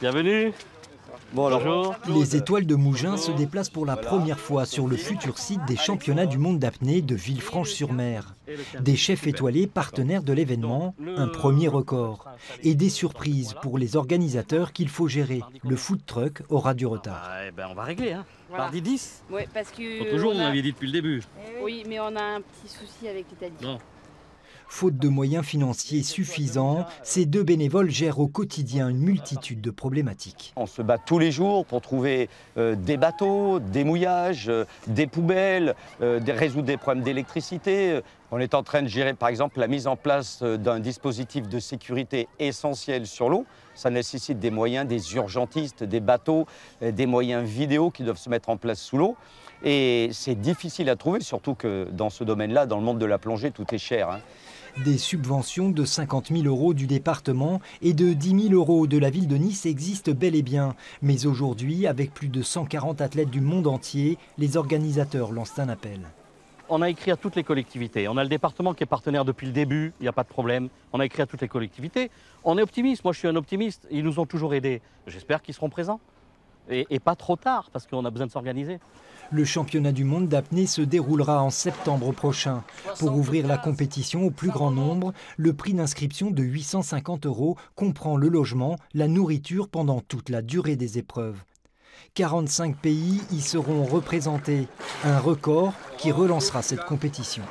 Bienvenue. Bon, alors, bonjour. Les étoiles de Mougins se déplacent pour la première fois sur le futur site des championnats du monde d'apnée de Villefranche-sur-Mer. Des chefs étoilés partenaires de l'événement, un premier record. Et des surprises pour les organisateurs qu'il faut gérer. Le food truck aura du retard. Ah, eh ben on va régler, hein. Voilà. Mardi 10. Ouais, parce que toujours, on m'avait dit depuis le début. Oui, mais on a un petit souci avec l'Italie. Faute de moyens financiers suffisants, ces deux bénévoles gèrent au quotidien une multitude de problématiques. On se bat tous les jours pour trouver des bateaux, des mouillages, des poubelles, résoudre des problèmes d'électricité. On est en train de gérer par exemple la mise en place d'un dispositif de sécurité essentiel sur l'eau. Ça nécessite des moyens, des urgentistes, des bateaux, des moyens vidéo qui doivent se mettre en place sous l'eau. Et c'est difficile à trouver, surtout que dans ce domaine-là, dans le monde de la plongée, tout est cher, hein. Des subventions de 50 000 € du département et de 10 000 € de la ville de Nice existent bel et bien. Mais aujourd'hui, avec plus de 140 athlètes du monde entier, les organisateurs lancent un appel. On a écrit à toutes les collectivités. On a le département qui est partenaire depuis le début, il n'y a pas de problème. On a écrit à toutes les collectivités. On est optimiste, moi je suis un optimiste. Ils nous ont toujours aidés. J'espère qu'ils seront présents. Et pas trop tard, parce qu'on a besoin de s'organiser. Le championnat du monde d'apnée se déroulera en septembre prochain. Pour ouvrir la compétition au plus grand nombre, le prix d'inscription de 850 € comprend le logement, la nourriture pendant toute la durée des épreuves. 45 pays y seront représentés, un record qui relancera cette compétition.